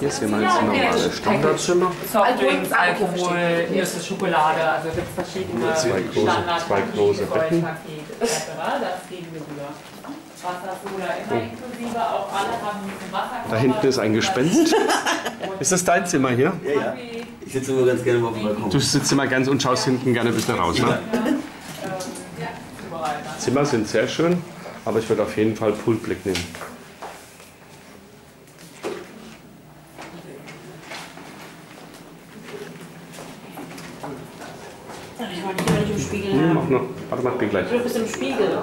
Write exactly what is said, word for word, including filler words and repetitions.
Hier ist jemand ein normales Standardzimmer. Softdrinks, Alkohol, hier ist Schokolade, also gibt es verschiedene Standard. Zwei große Betten. Das gehen wir rüber. Wassersoda immer inklusive, auch alle haben ein Wasserkocher. Da hinten ist ein Gespenst. Ist das dein Zimmer hier? Ja, ja. Ich sitze immer ganz gerne mal auf dem Balkon. Du sitzt immer ganz und schaust hinten gerne ein bisschen raus, ne? Zimmer sind sehr schön, aber ich würde auf jeden Fall Poolblick nehmen. Ich wollte dich nicht im Spiegel haben. Hm, mach noch. Warte mal, ich bin gleich. Du bist im Spiegel.